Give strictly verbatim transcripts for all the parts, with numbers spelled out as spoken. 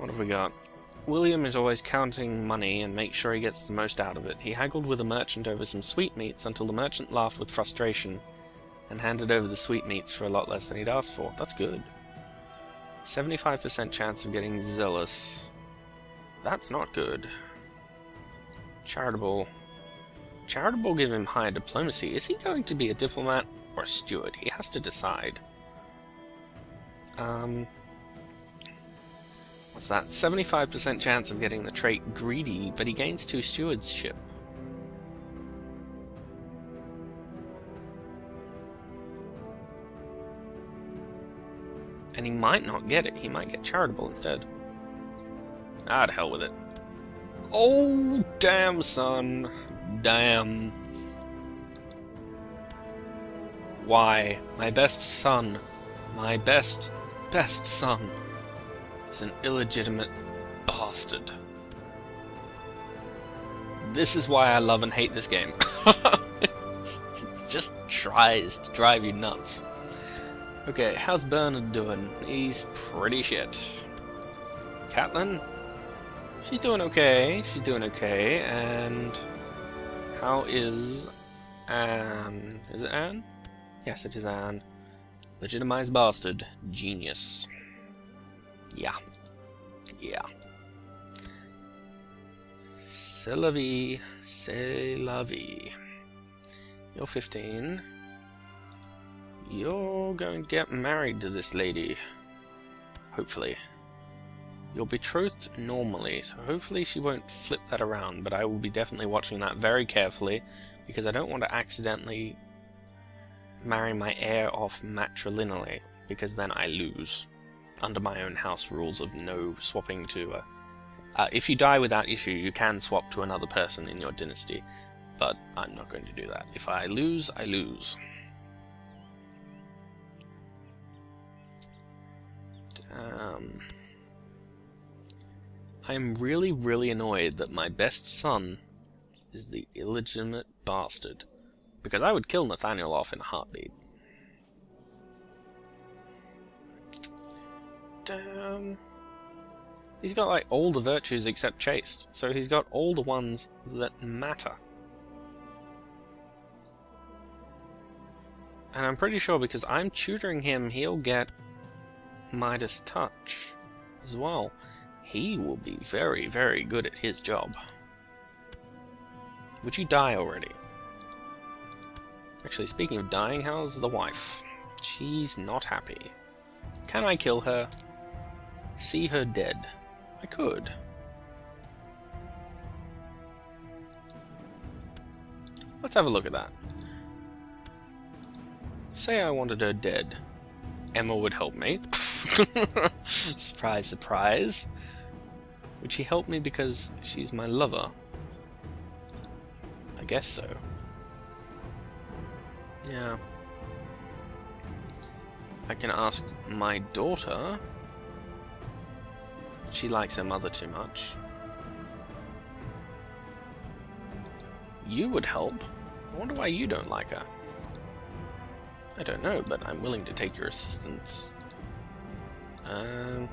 What have we got? William is always counting money and makes sure he gets the most out of it. He haggled with a merchant over some sweetmeats until the merchant laughed with frustration and handed over the sweetmeats for a lot less than he'd asked for. That's good. seventy-five percent chance of getting zealous. That's not good. Charitable. Charitable give him higher diplomacy. Is he going to be a diplomat or a steward? He has to decide. Um... What's that? seventy-five percent chance of getting the trait greedy, but he gains two stewardship. And he might not get it. He might get charitable instead. Ah, to hell with it. Oh, damn, son. Damn. Why? My best son. My best, best son. Is an illegitimate bastard. This is why I love and hate this game. It just tries to drive you nuts. Okay, how's Bernard doing? He's pretty shit. Catlin? She's doing okay, she's doing okay, and... How is... Anne? Is it Anne? Yes, it is Anne. Legitimized bastard. Genius. Yeah. Yeah. C'est la vie. C'est la vie. You're fifteen. You're going to get married to this lady. Hopefully. You're betrothed normally, so hopefully she won't flip that around, but I will be definitely watching that very carefully, because I don't want to accidentally marry my heir off matrilineally, because then I lose. Under my own house rules of no swapping to... Uh, uh, if you die without issue, you can swap to another person in your dynasty, but I'm not going to do that. If I lose, I lose. Um, I'm really, really annoyed that my best son is the illegitimate bastard, because I would kill Nathaniel off in a heartbeat. Um, he's got like all the virtues except chaste, so he's got all the ones that matter. And I'm pretty sure because I'm tutoring him, he'll get Midas Touch as well. He will be very, very good at his job. Would you die already? Actually, speaking of dying, how's the wife? She's not happy. Can I kill her? See her dead. I could. Let's have a look at that. Say I wanted her dead. Emma would help me. Surprise, surprise. Would she help me because she's my lover? I guess so. Yeah. I can ask my daughter. She likes her mother too much. You would help. I wonder why you don't like her. I don't know, but I'm willing to take your assistance. Um,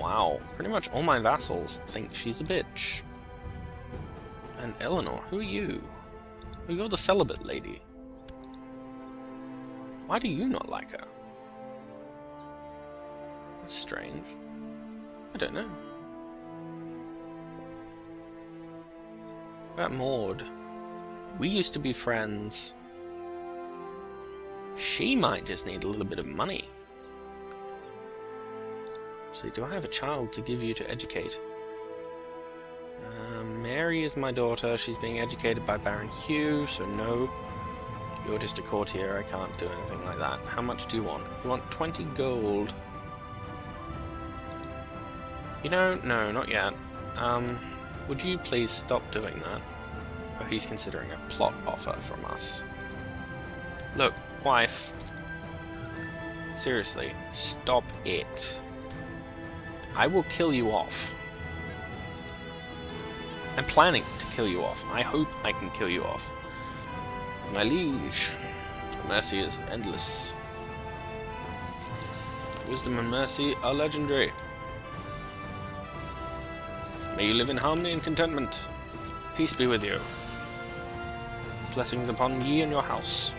wow, pretty much all my vassals think she's a bitch. And Eleanor, who are you? Well, you're the celibate lady. Why do you not like her? That's strange. I don't know. What about Maud? We used to be friends. She might just need a little bit of money. So do I have a child to give you to educate? Uh, Mary is my daughter. She's being educated by Baron Hugh, so no. You're just a courtier. I can't do anything like that. How much do you want? You want twenty gold. You know, no, not yet. Um, would you please stop doing that? Oh, he's considering a plot offer from us. Look, wife. Seriously, stop it. I will kill you off. I'm planning to kill you off. I hope I can kill you off. My liege. Mercy is endless. Wisdom and mercy are legendary. May you live in harmony and contentment. Peace be with you. Blessings upon ye and your house.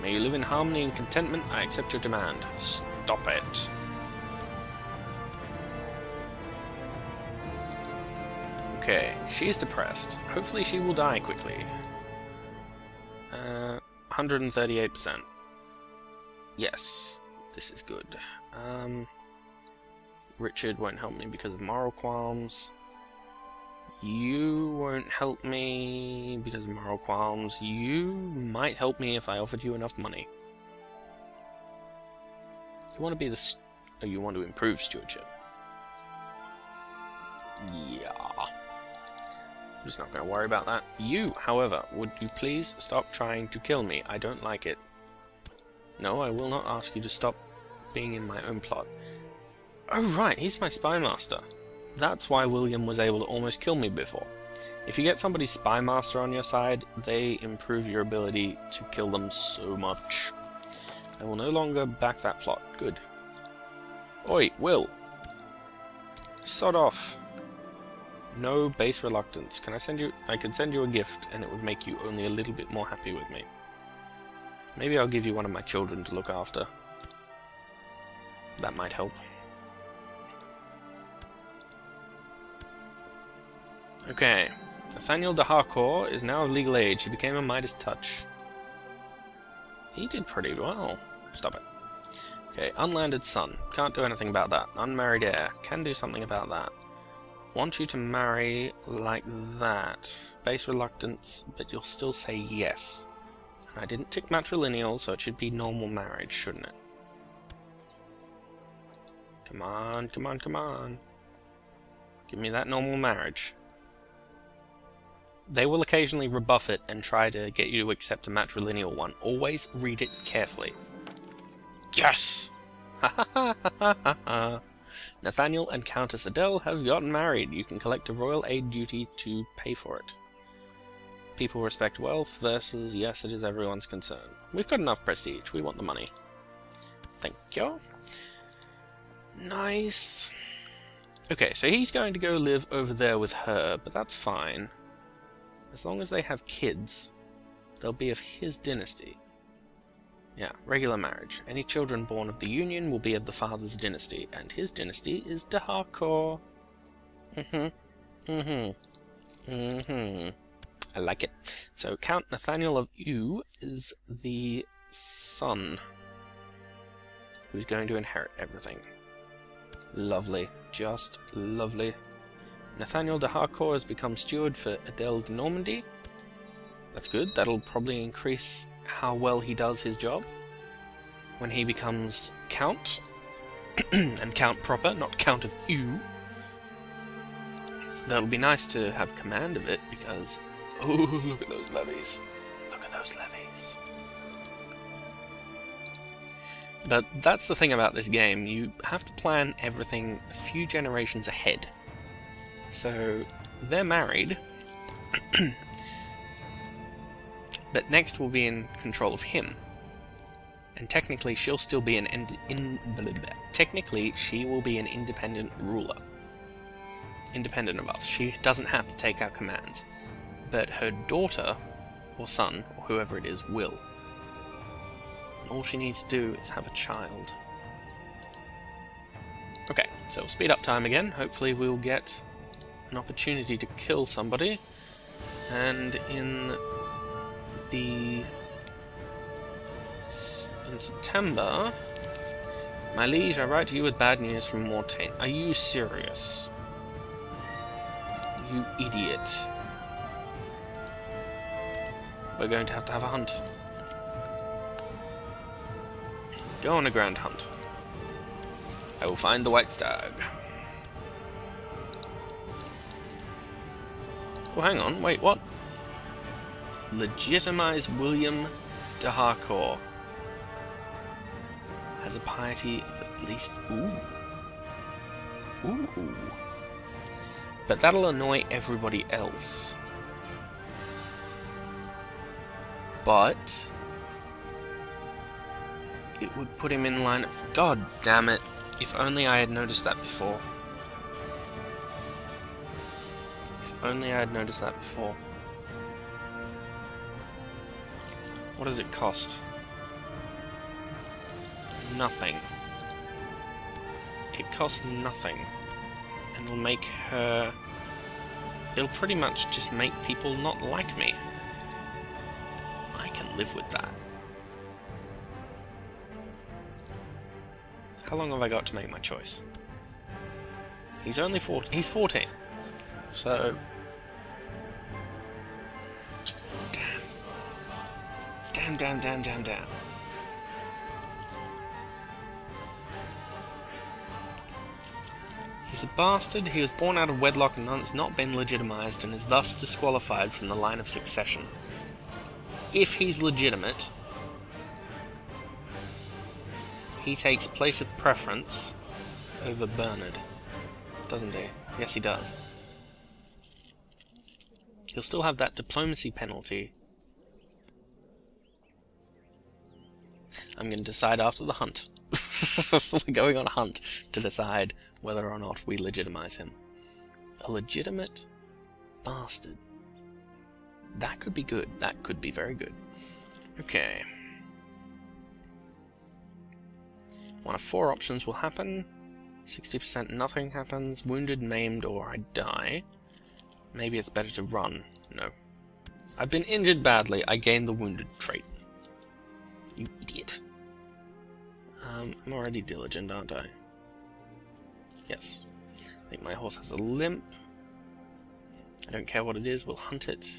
May you live in harmony and contentment. I accept your demand. Stop it. Okay, she's depressed. Hopefully she will die quickly. Uh, one hundred thirty-eight percent. Yes, this is good. Um, Richard won't help me because of moral qualms. You won't help me because of moral qualms. You might help me if I offered you enough money. You want to be the st- or you want to improve stewardship. Yeah. I'm just not going to worry about that. You, however, would you please stop trying to kill me? I don't like it. No, I will not ask you to stop being in my own plot. Oh right, he's my spy master. That's why William was able to almost kill me before. If you get somebody's spy master on your side, they improve your ability to kill them so much. I will no longer back that plot. Good. Oi, Will. Sod off. No base reluctance. Can I send you... I could send you a gift and it would make you only a little bit more happy with me. Maybe I'll give you one of my children to look after. That might help. Okay. Nathaniel de Harcourt is now of legal age. He became a Midas touch. He did pretty well. Stop it. Okay, unlanded son. Can't do anything about that. Unmarried heir. Can do something about that. Want you to marry like that. Base reluctance, but you'll still say yes. And I didn't tick matrilineal, so it should be normal marriage, shouldn't it? Come on, come on, come on. Give me that normal marriage. They will occasionally rebuff it and try to get you to accept a matrilineal one. Always read it carefully. Yes! Ha ha ha ha ha ha! Nathaniel and Countess Adele have gotten married. You can collect a royal aid duty to pay for it. People respect wealth versus yes, it is everyone's concern. We've got enough prestige. We want the money. Thank you. Nice. Okay, so he's going to go live over there with her, but that's fine. As long as they have kids, they'll be of his dynasty. Yeah, regular marriage. Any children born of the union will be of the father's dynasty, and his dynasty is de Harcourt. Mm-hmm. Mm-hmm. Mm-hmm. I like it. So Count Nathaniel of Ewe is the son who's going to inherit everything. Lovely. Just lovely. Nathaniel de Harcourt has become steward for Adele de Normandy. That's good. That'll probably increase how well he does his job when he becomes count. And count proper, not Count of Ewe. That'll be nice to have command of it because... Oh, look at those levies. Look at those levies. But that's the thing about this game. You have to plan everything a few generations ahead. So, they're married, but next will be in control of him. And technically, she'll still be an ind in technically she will be an independent ruler, independent of us. She doesn't have to take our commands, but her daughter or son or whoever it is will. All she needs to do is have a child. Okay, so we'll speed up time again. Hopefully, we'll get an opportunity to kill somebody, and in the in September, my liege, I write to you with bad news from Mortain. Are you serious? You idiot! We're going to have to have a hunt. Go on a grand hunt. I will find the white stag. Oh, hang on, wait, what? Legitimize William de Harcourt. Has a piety of at least... Ooh. Ooh. Ooh. But that'll annoy everybody else. But... it would put him in line of... God damn it. If only I had noticed that before. If only I had noticed that before. What does it cost? Nothing. It costs nothing. And it'll make her... It'll pretty much just make people not like me. I can live with that. How long have I got to make my choice? He's only fourteen. He's fourteen. So... Damn. Damn, damn, damn, damn, damn. He's a bastard. He was born out of wedlock and has not been legitimized and is thus disqualified from the line of succession. If he's legitimate, he takes place of preference over Bernard. Doesn't he? Yes, he does. He'll still have that diplomacy penalty. I'm going to decide after the hunt. We're going on a hunt to decide whether or not we legitimize him. A legitimate bastard. That could be good. That could be very good. Okay. One of four options will happen. sixty percent nothing happens. Wounded, maimed, or I die. Maybe it's better to run. No. I've been injured badly. I gained the wounded trait. You idiot. Um, I'm already diligent, aren't I? Yes. I think my horse has a limp. I don't care what it is, we'll hunt it.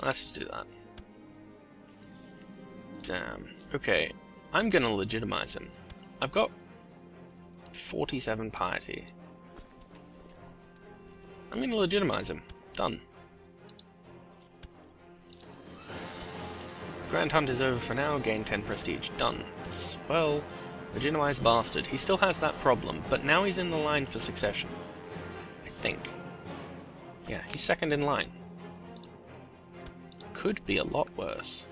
Let's just do that. Damn. Okay, I'm gonna legitimize him. I've got forty-seven piety. I'm gonna legitimize him. Done. Grand Hunt is over for now, gain ten prestige. Done. Well, legitimized bastard. He still has that problem, but now he's in the line for succession. I think. Yeah, he's second in line. Could be a lot worse.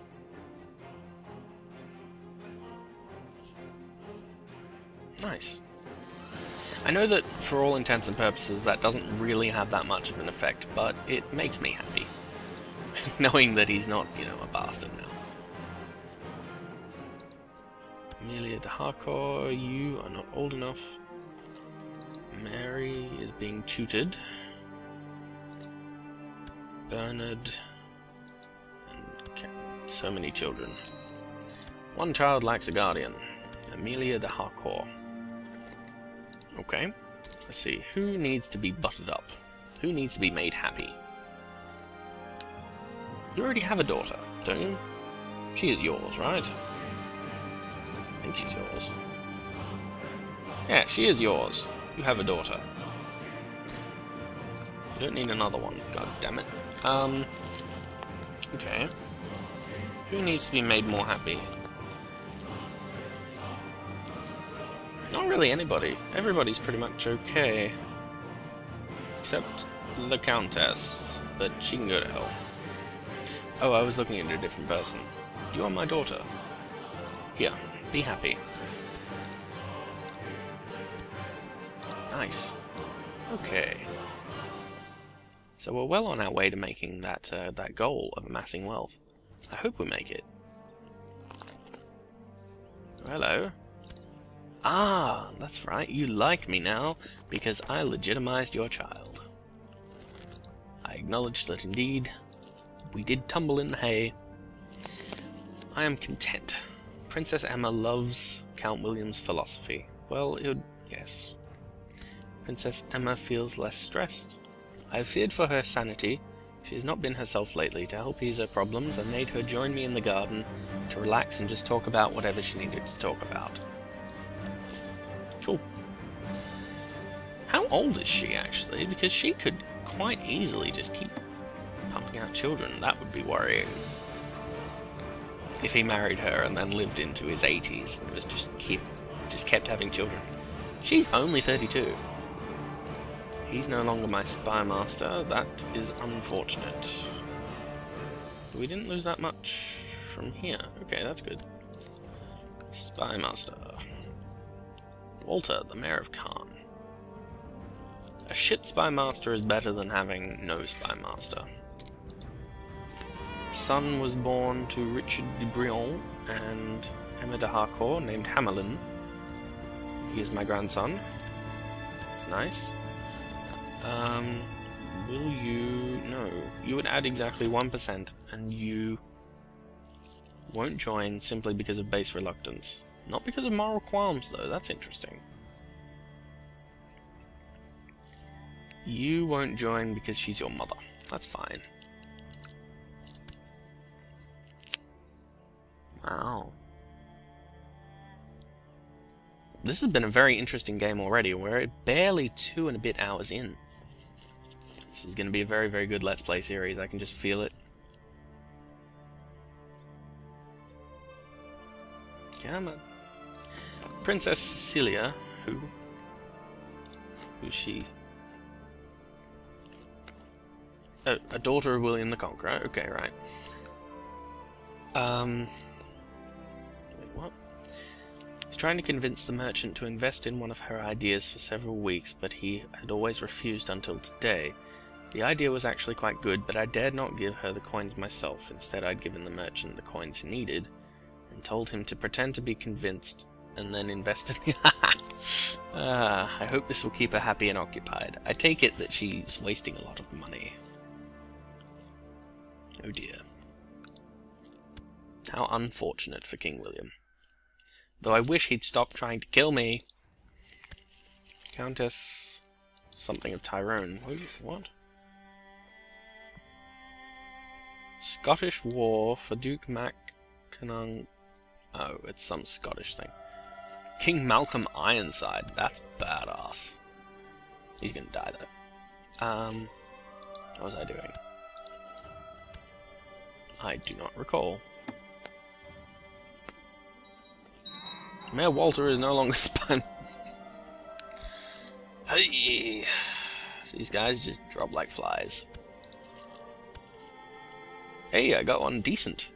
Nice. I know that, for all intents and purposes, that doesn't really have that much of an effect, but it makes me happy. Knowing that he's not, you know, a bastard now. Amelia de Harcourt, you are not old enough. Mary is being tutored. Bernard. And so many children. One child lacks a guardian. Amelia de Harcourt. Okay. Let's see. Who needs to be buttered up? Who needs to be made happy? You already have a daughter, don't you? She is yours, right? I think she's yours. Yeah, she is yours. You have a daughter. You don't need another one, god damn it. Um, okay. Who needs to be made more happy? Not really anybody. Everybody's pretty much okay. Except the Countess, but she can go to hell. Oh, I was looking at a different person. You are my daughter. Here. Be happy. Nice. Okay. So we're well on our way to making that uh, that goal of amassing wealth. I hope we make it. Hello. Ah, that's right. You like me now because I legitimized your child. I acknowledge that indeed we did tumble in the hay. I am content. Princess Emma loves Count William's philosophy. Well, it would... yes. Princess Emma feels less stressed. I have feared for her sanity. She has not been herself lately. To help ease her problems, I made her join me in the garden to relax and just talk about whatever she needed to talk about. Cool. How old is she, actually? Because she could quite easily just keep pumping out children. That would be worrying. If he married her and then lived into his eighties and was just keep just kept having children. She's only thirty-two. He's no longer my spy master. That is unfortunate. But we didn't lose that much from here. Okay, that's good. Spy master. Walter, the mayor of Khan. A shit spy master is better than having no spy master. Son was born to Richard de Brion and Emma de Harcourt, named Hamelin. He is my grandson. That's nice. Um, will you... No. You would add exactly one percent, and you won't join simply because of base reluctance. Not because of moral qualms, though. That's interesting. You won't join because she's your mother. That's fine. Wow. This has been a very interesting game already. We're barely two and a bit hours in. This is going to be a very, very good Let's Play series. I can just feel it. Come on. Princess Cecilia. Who? Who's she? Oh, a daughter of William the Conqueror. Okay, right. Um... Trying to convince the merchant to invest in one of her ideas for several weeks, but he had always refused until today. The idea was actually quite good, but I dared not give her the coins myself. Instead, I'd given the merchant the coins he needed, and told him to pretend to be convinced, and then invest in the... ah, I hope this will keep her happy and occupied. I take it that she's wasting a lot of money. Oh dear. How unfortunate for King William. Though I wish he'd stop trying to kill me. Countess... something of Tyrone. What? Scottish War for Duke Mac... Canung... Oh, it's some Scottish thing. King Malcolm Ironside. That's badass. He's gonna die, though. Um... What was I doing? I do not recall. Mayor Walter is no longer spun. Hey! These guys just drop like flies. Hey, I got one decent.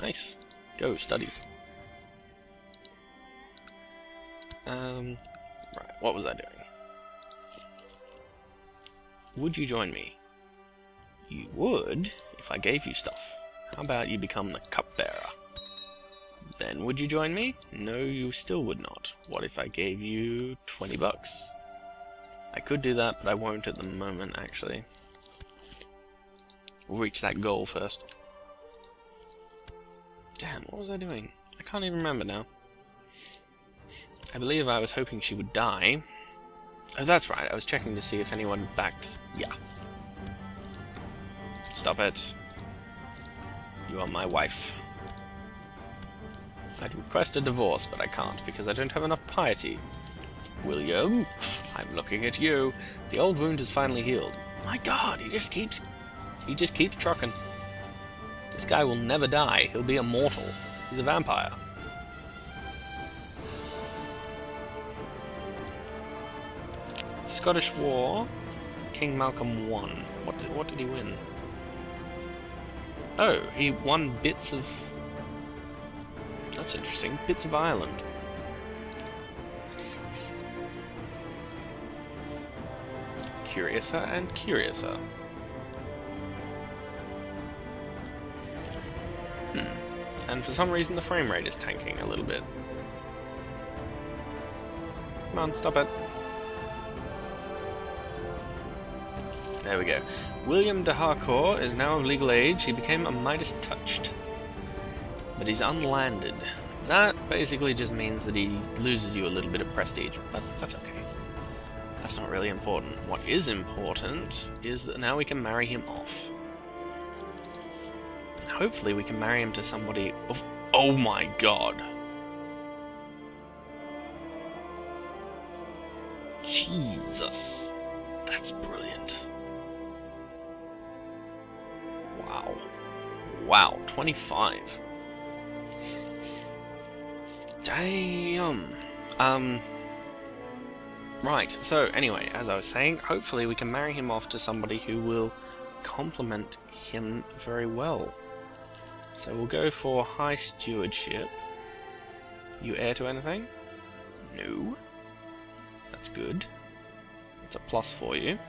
Nice. Go, study. Um, right, what was I doing? Would you join me? You would, if I gave you stuff. How about you become the cupbearer? Then would you join me? No, you still would not. What if I gave you twenty bucks? I could do that, but I won't at the moment, actually. We'll reach that goal first. Damn, what was I doing? I can't even remember now. I believe I was hoping she would die. Oh, that's right. I was checking to see if anyone backed... Yeah. Stop it. You are my wife. I'd request a divorce, but I can't, because I don't have enough piety. William, I'm looking at you. The old wound has finally healed. My God, he just keeps... He just keeps trucking. This guy will never die. He'll be immortal. He's a vampire. Scottish War. King Malcolm won. What did, what did he win? Oh, he won bits of... That's interesting. Bits of Ireland. Curiouser and curiouser. Hmm. And for some reason the frame rate is tanking a little bit. Come on, stop it. There we go. William de Harcourt is now of legal age. He became a Midas touched. But he's unlanded. That basically just means that he loses you a little bit of prestige, but that's okay. That's not really important. What is important is that now we can marry him off. Hopefully we can marry him to somebody of... Oh my God! Jesus! That's brilliant. Wow. Wow, twenty-five. Damn. Um, right, so anyway, as I was saying, hopefully we can marry him off to somebody who will complement him very well. So we'll go for high stewardship. You heir to anything? No. That's good. That's a plus for you.